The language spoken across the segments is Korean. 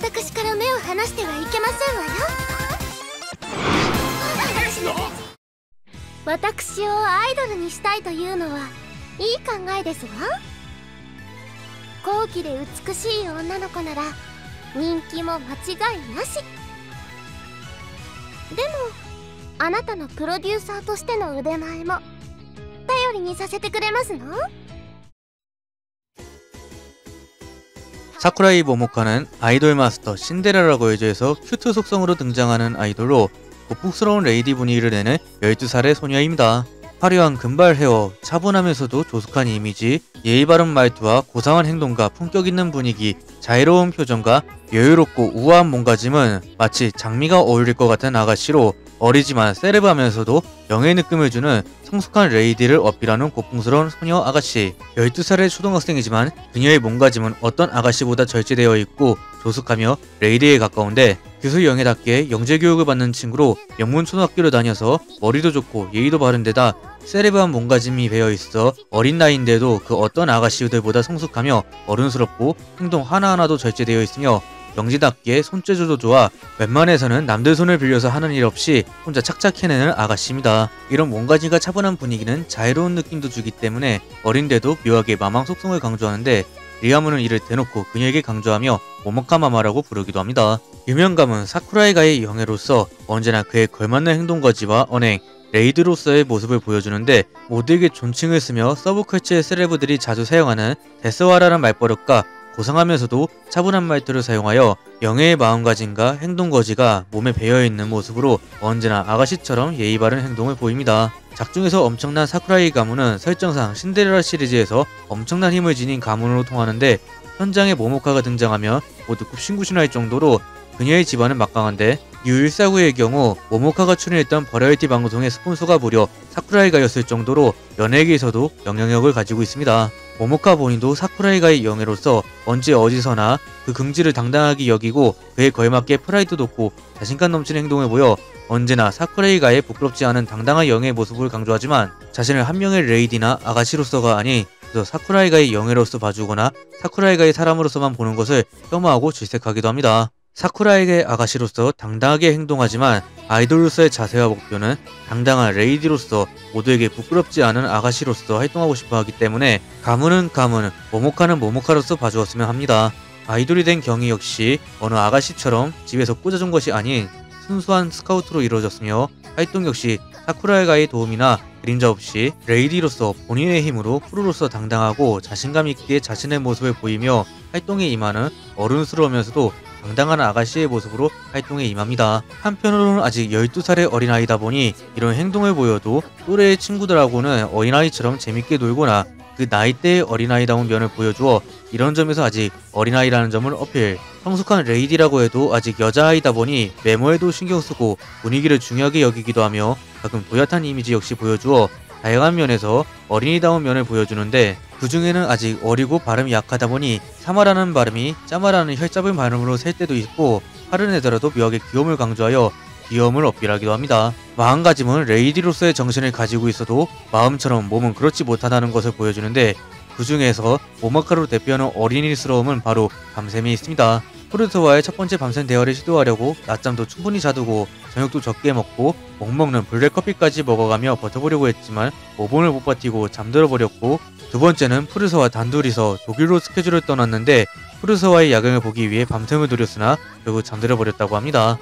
私から目を離してはいけませんわよ。私をアイドルにしたいというのはいい考えですわ。高貴で美しい女の子なら人気も間違いなし。でもあなたのプロデューサーとしての腕前も頼りにさせてくれますの? 사쿠라이 모모카는 아이돌 마스터 신데렐라 걸즈에서 큐트 속성으로 등장하는 아이돌로 고풍스러운 레이디 분위기를 내는 12살의 소녀입니다. 화려한 금발 헤어, 차분하면서도 조숙한 이미지, 예의 바른 말투와 고상한 행동과 품격 있는 분위기, 자유로운 표정과 여유롭고 우아한 몸가짐은 마치 장미가 어울릴 것 같은 아가씨로 어리지만 세레브하면서도 영의 느낌을 주는 성숙한 레이디를 어필하는 고풍스러운 소녀 아가씨. 12살의 초등학생이지만 그녀의 몸가짐은 어떤 아가씨보다 절제되어 있고 조숙하며 레이디에 가까운데 교수 영예답게 영재교육을 받는 친구로 명문초등학교를 다녀서 머리도 좋고 예의도 바른 데다 세레브한 몸가짐이 배어있어 어린 나이인데도 그 어떤 아가씨들보다 성숙하며 어른스럽고 행동 하나하나도 절제되어 있으며 영지답게 손재주도 좋아 웬만해서는 남들 손을 빌려서 하는 일 없이 혼자 착착 해내는 아가씨입니다. 이런 몸가짐과 차분한 분위기는 자유로운 느낌도 주기 때문에 어린데도 묘하게 마망 속성을 강조하는데 리아무는 이를 대놓고 그녀에게 강조하며 모모카마마라고 부르기도 합니다. 유명감은 사쿠라이가의 영예로서 언제나 그에 걸맞는 행동거지와 언행, 레이드로서의 모습을 보여주는데 모두에게 존칭을 쓰며 서브컬처의 셀레브들이 자주 사용하는 데스와라는 말버릇과 고상하면서도 차분한 말투를 사용하여 영예의 마음가짐과 행동거지가 몸에 배어있는 모습으로 언제나 아가씨처럼 예의 바른 행동을 보입니다. 작중에서 엄청난 사쿠라이 가문은 설정상 신데렐라 시리즈에서 엄청난 힘을 지닌 가문으로 통하는데 현장에 모모카가 등장하며 모두 굽신굽신할 정도로 그녀의 집안은 막강한데 U149의 경우 모모카가 출연했던 버라이티 방송의 스폰서가 무려 사쿠라이가였을 정도로 연예계에서도 영향력을 가지고 있습니다. 모모카 본인도 사쿠라이가의 영예로서 언제 어디서나 그 긍지를 당당하게 여기고 그에 걸맞게 프라이드 돋고 자신감 넘치는 행동을 보여 언제나 사쿠라이가의 부끄럽지 않은 당당한 영예의 모습을 강조하지만 자신을 한 명의 레이디나 아가씨로서가 아닌 그저 사쿠라이가의 영예로서 봐주거나 사쿠라이가의 사람으로서만 보는 것을 폄하하고 질색하기도 합니다. 사쿠라이가의 아가씨로서 당당하게 행동하지만 아이돌로서의 자세와 목표는 당당한 레이디로서 모두에게 부끄럽지 않은 아가씨로서 활동하고 싶어 하기 때문에 가문은 가문, 모모카는 모모카로서 봐주었으면 합니다. 아이돌이 된 경희 역시 어느 아가씨처럼 집에서 꽂아준 것이 아닌 순수한 스카우트로 이루어졌으며 활동 역시 사쿠라이가의 도움이나 그림자 없이 레이디로서 본인의 힘으로 프로로서 당당하고 자신감 있게 자신의 모습을 보이며 활동에 임하는 어른스러우면서도 당당한 아가씨의 모습으로 활동에 임합니다. 한편으로는 아직 12살의 어린아이다 보니 이런 행동을 보여도 또래의 친구들하고는 어린아이처럼 재밌게 놀거나 그 나이대의 어린아이다운 면을 보여주어 이런 점에서 아직 어린아이라는 점을 어필. 성숙한 레이디라고 해도 아직 여자아이다 보니 외모에도 신경쓰고 분위기를 중요하게 여기기도 하며 가끔 도얏한 이미지 역시 보여주어 다양한 면에서 어린이다운 면을 보여주는데 그 중에는 아직 어리고 발음이 약하다 보니 사마라는 발음이 짜마라는 혈잡은 발음으로 셀 때도 있고 화를 내더라도 묘하게 귀여움을 강조하여 귀여움을 어필하기도 합니다. 마음가짐은 레이디로서의 정신을 가지고 있어도 마음처럼 몸은 그렇지 못하다는 것을 보여주는데 그 중에서 모모카로 대표하는 어린이스러움은 바로 밤샘이 있습니다. 프루트와의 첫 번째 밤샘 대화를 시도하려고 낮잠도 충분히 자두고 저녁도 적게 먹고 먹먹는 블랙커피까지 먹어가며 버텨보려고 했지만 모범을 못 버티고 잠들어버렸고 두 번째는 푸르서와 단둘이서 독일로 스케줄을 떠났는데 푸르서와의 야경을 보기 위해 밤샘을 노렸으나 결국 잠들어버렸다고 합니다.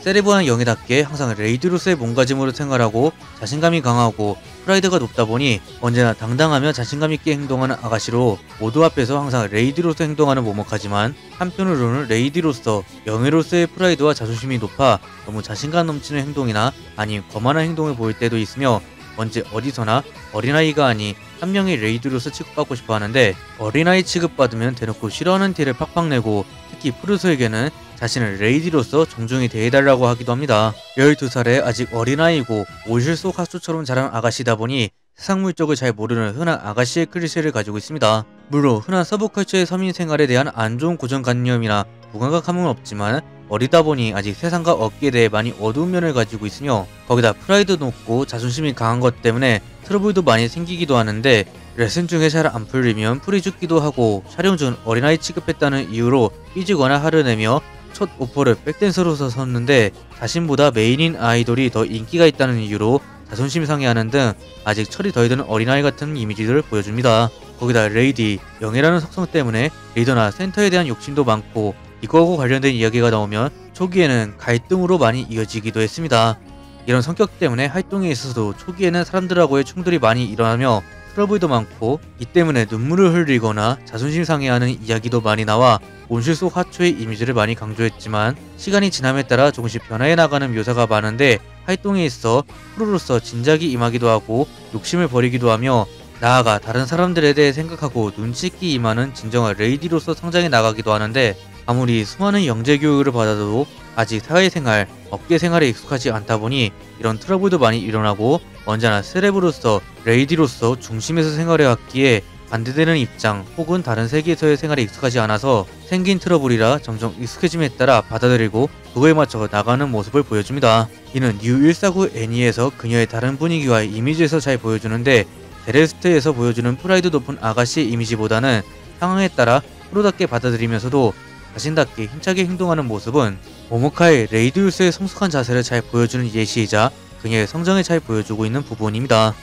세레브한 영예답게 항상 레이디로서의 몸가짐으로 생활하고 자신감이 강하고 프라이드가 높다 보니 언제나 당당하며 자신감 있게 행동하는 아가씨로 모두 앞에서 항상 레이디로서 행동하는 모모카지만 한편으로는 레이디로서 영예로서의 프라이드와 자존심이 높아 너무 자신감 넘치는 행동이나 아니 거만한 행동을 보일 때도 있으며 언제 어디서나 어린아이가 아닌 한 명의 레이디로서 취급받고 싶어 하는데 어린아이 취급받으면 대놓고 싫어하는 티를 팍팍 내고 특히 푸르소에게는 자신을 레이디로서 정중히 대해달라고 하기도 합니다. 12살에 아직 어린아이고 오실 속 하수처럼 자란 아가씨다 보니 세상 물적을 잘 모르는 흔한 아가씨의 클리셰를 가지고 있습니다. 물론 흔한 서브컬처의 서민 생활에 대한 안 좋은 고정관념이나 무감각함은 없지만 어리다 보니 아직 세상과 업계에 대해 많이 어두운 면을 가지고 있으며 거기다 프라이드 높고 자존심이 강한 것 때문에 트러블도 많이 생기기도 하는데 레슨 중에 잘 안 풀리면 풀이 죽기도 하고 촬영 중 어린아이 취급했다는 이유로 삐지거나 화를 내며 첫 오퍼를 백댄서로서 섰는데 자신보다 메인인 아이돌이 더 인기가 있다는 이유로 자존심 상해하는 등 아직 철이 덜 든 어린아이 같은 이미지를 보여줍니다. 거기다 레이디, 영예라는 속성 때문에 리더나 센터에 대한 욕심도 많고 이거하고 관련된 이야기가 나오면 초기에는 갈등으로 많이 이어지기도 했습니다. 이런 성격 때문에 활동에 있어서도 초기에는 사람들하고의 충돌이 많이 일어나며 트러블도 많고 이 때문에 눈물을 흘리거나 자존심 상해하는 이야기도 많이 나와 온실 속 화초의 이미지를 많이 강조했지만 시간이 지남에 따라 조금씩 변화해 나가는 묘사가 많은데 활동에 있어 프로로서 진작이 임하기도 하고 욕심을 버리기도 하며 나아가 다른 사람들에 대해 생각하고 눈치 있게 임하는 진정한 레이디로서 성장해 나가기도 하는데 아무리 수많은 영재 교육을 받아도 아직 사회생활, 업계생활에 익숙하지 않다 보니 이런 트러블도 많이 일어나고 언제나 세레브로서 레이디로서 중심에서 생활해 왔기에 반대되는 입장 혹은 다른 세계에서의 생활에 익숙하지 않아서 생긴 트러블이라 점점 익숙해짐에 따라 받아들이고 그거에 맞춰 나가는 모습을 보여줍니다. 이는 뉴149 애니에서 그녀의 다른 분위기와 이미지에서 잘 보여주는데 데레스트에서 보여주는 프라이드 높은 아가씨 이미지보다는 상황에 따라 프로답게 받아들이면서도 자신답게 힘차게 행동하는 모습은 모모카의 레이디우스의 성숙한 자세를 잘 보여주는 예시이자 그녀의 성장을 잘 보여주고 있는 부분입니다.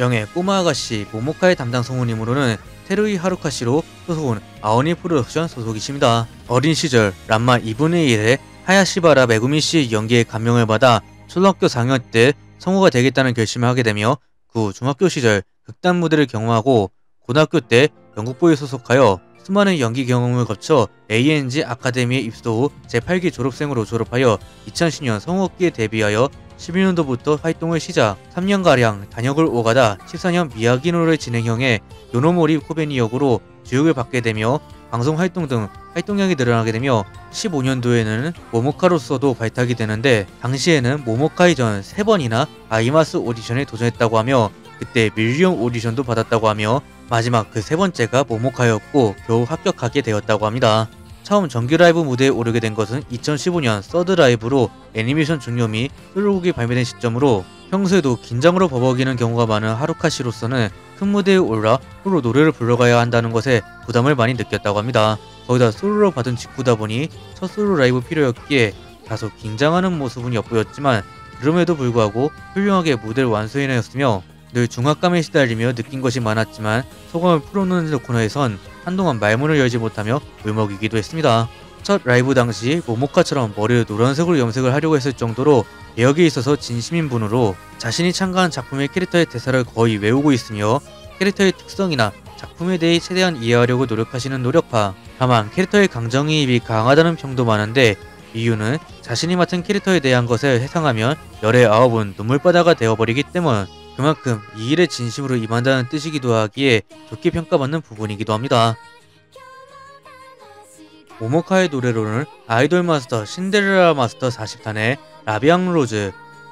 영의 꼬마 아가씨 모모카의 담당 성우님으로는 테루이 하루카시로 소속은 아오니 프로덕션 소속이십니다. 어린 시절 람마 2분의 1의 하야시바라 메구미 씨 연기에 감명을 받아 초등학교 4학년 때 성우가 되겠다는 결심을 하게 되며 그 후 중학교 시절 극단 무대를 경험하고 고등학교 때 연극부에 소속하여 수많은 연기 경험을 거쳐 ANG 아카데미에 입소 후 제8기 졸업생으로 졸업하여 2010년 성우업계에 데뷔하여 11년도부터 활동을 시작 3년가량 단역을 오가다 14년 미야기노를 진행형에 요노모리 코베니 역으로 주역을 받게 되며 방송 활동 등 활동량이 늘어나게 되며 15년도에는 모모카로서도 발탁이 되는데 당시에는 모모카 이전 3번이나 아이마스 오디션에 도전했다고 하며 그때 밀리언 오디션도 받았다고 하며 마지막 그 3번째가 모모카였고 겨우 합격하게 되었다고 합니다. 처음 정규 라이브 무대에 오르게 된 것은 2015년 서드 라이브로 애니메이션 중요미 솔로곡이 발매된 시점으로 평소에도 긴장으로 버벅이는 경우가 많은 하루카씨로서는 큰 무대에 올라 프로 노래를 불러가야 한다는 것에 부담을 많이 느꼈다고 합니다. 거기다 솔로로 받은 직후다 보니 첫 솔로 라이브 필요였기에 다소 긴장하는 모습은 엿보였지만 그럼에도 불구하고 훌륭하게 무대를 완수해내었으며 늘 중압감에 시달리며 느낀 것이 많았지만 소감을 풀어놓는 코너에선 한동안 말문을 열지 못하며 울먹이기도 했습니다. 첫 라이브 당시 모모카처럼 머리를 노란색으로 염색을 하려고 했을 정도로 배역에 있어서 진심인 분으로 자신이 참가한 작품의 캐릭터의 대사를 거의 외우고 있으며 캐릭터의 특성이나 작품에 대해 최대한 이해하려고 노력하시는 노력파. 다만 캐릭터의 감정이입이 강하다는 평도 많은데 이유는 자신이 맡은 캐릭터에 대한 것을 회상하면 열의 아홉은 눈물바다가 되어버리기 때문. 그만큼 이 일에 진심으로 임한다는 뜻이기도 하기에 좋게 평가받는 부분이기도 합니다. 모모카의 노래로는 아이돌 마스터 신데렐라 마스터 40탄에 라비앙 로즈,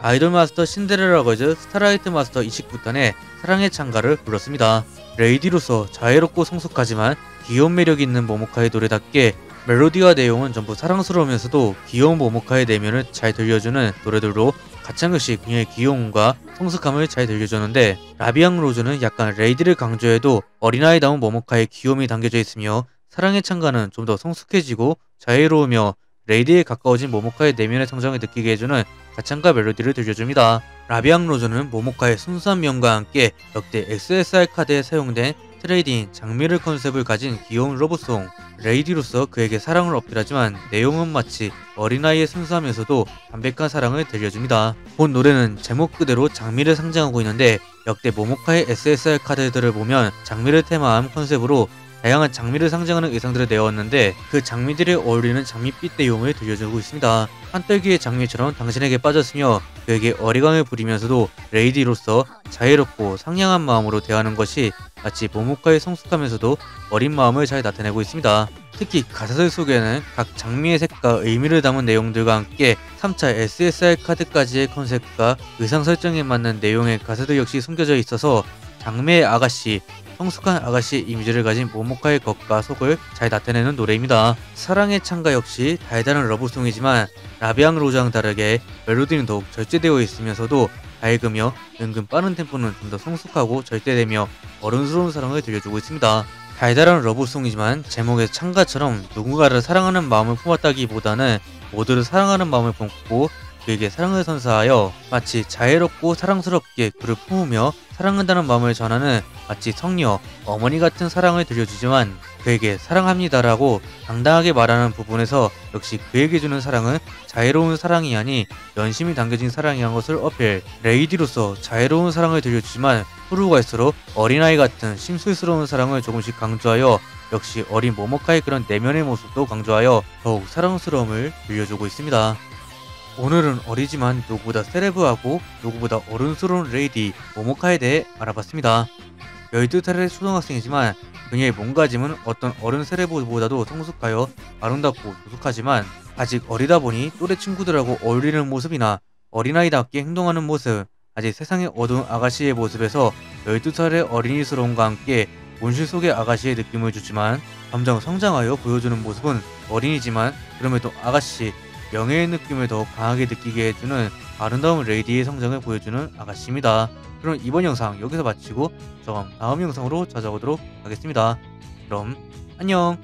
아이돌 마스터 신데렐라 걸즈 스타라이트 마스터 29탄에 사랑의 찬가를 불렀습니다. 레이디로서 자애롭고 성숙하지만 귀여운 매력이 있는 모모카의 노래답게 멜로디와 내용은 전부 사랑스러우면서도 귀여운 모모카의 내면을 잘 들려주는 노래들로 가창 역시 그녀의 귀여움과 성숙함을 잘 들려주는데 라비앙 로즈는 약간 레이디를 강조해도 어린아이다운 모모카의 귀여움이 담겨져 있으며 사랑의 찬가는 좀 더 성숙해지고 자유로우며 레이디에 가까워진 모모카의 내면의 성장을 느끼게 해주는 가창과 멜로디를 들려줍니다. 라비앙 로즈는 모모카의 순수한 면과 함께 역대 XSR 카드에 사용된 트레이딩, 장미를 컨셉을 가진 귀여운 러브송 레이디로서 그에게 사랑을 어필하지만 내용은 마치 어린아이의 순수하면서도 담백한 사랑을 들려줍니다. 본 노래는 제목 그대로 장미를 상징하고 있는데 역대 모모카의 SSR 카드들을 보면 장미를 테마한 컨셉으로 다양한 장미를 상징하는 의상들을 내었는데 그 장미들에 어울리는 장밋빛 내용을 들려주고 있습니다. 한떨기의 장미처럼 당신에게 빠졌으며 그에게 어리광을 부리면서도 레이디로서 자유롭고 상냥한 마음으로 대하는 것이 마치 모모카의 성숙하면서도 어린 마음을 잘 나타내고 있습니다. 특히 가사들 속에는 각 장미의 색과 의미를 담은 내용들과 함께 3차 SSR 카드까지의 컨셉과 의상 설정에 맞는 내용의 가사들 역시 숨겨져 있어서 장미의 아가씨, 성숙한 아가씨 이미지를 가진 모모카의 겉과 속을 잘 나타내는 노래입니다. 사랑의 찬가 역시 달달한 러브송이지만 라비앙 로즈랑 다르게 멜로디는 더욱 절제되어 있으면서도 밝으며 은근 빠른 템포는 좀 더 성숙하고 절대되며 어른스러운 사랑을 들려주고 있습니다. 달달한 러브송이지만 제목의 찬가처럼 누군가를 사랑하는 마음을 품었다기보다는 모두를 사랑하는 마음을 품고 그에게 사랑을 선사하여 마치 자애롭고 사랑스럽게 그를 품으며 사랑한다는 마음을 전하는 마치 성녀, 어머니 같은 사랑을 들려주지만 그에게 사랑합니다라고 당당하게 말하는 부분에서 역시 그에게 주는 사랑은 자애로운 사랑이 아닌 연심이 담겨진 사랑이란 것을 어필. 레이디로서 자애로운 사랑을 들려주지만 후로 갈수록 어린아이 같은 심술스러운 사랑을 조금씩 강조하여 역시 어린 모모카의 그런 내면의 모습도 강조하여 더욱 사랑스러움을 들려주고 있습니다. 오늘은 어리지만 누구보다 세레브하고 누구보다 어른스러운 레이디 모모카에 대해 알아봤습니다. 12살의 초등학생이지만 그녀의 몸가짐은 어떤 어른 세레브보다도 성숙하여 아름답고 조숙하지만 아직 어리다 보니 또래 친구들하고 어울리는 모습이나 어린아이답게 행동하는 모습, 아직 세상의 어두운 아가씨의 모습에서 12살의 어린이스러움과 함께 온실 속의 아가씨의 느낌을 주지만 점점 성장하여 보여주는 모습은 어린이지만 그럼에도 아가씨, 명예의 느낌을 더 강하게 느끼게 해주는 아름다운 레이디의 성장을 보여주는 아가씨입니다. 그럼 이번 영상 여기서 마치고 저는 다음 영상으로 찾아오도록 하겠습니다. 그럼 안녕!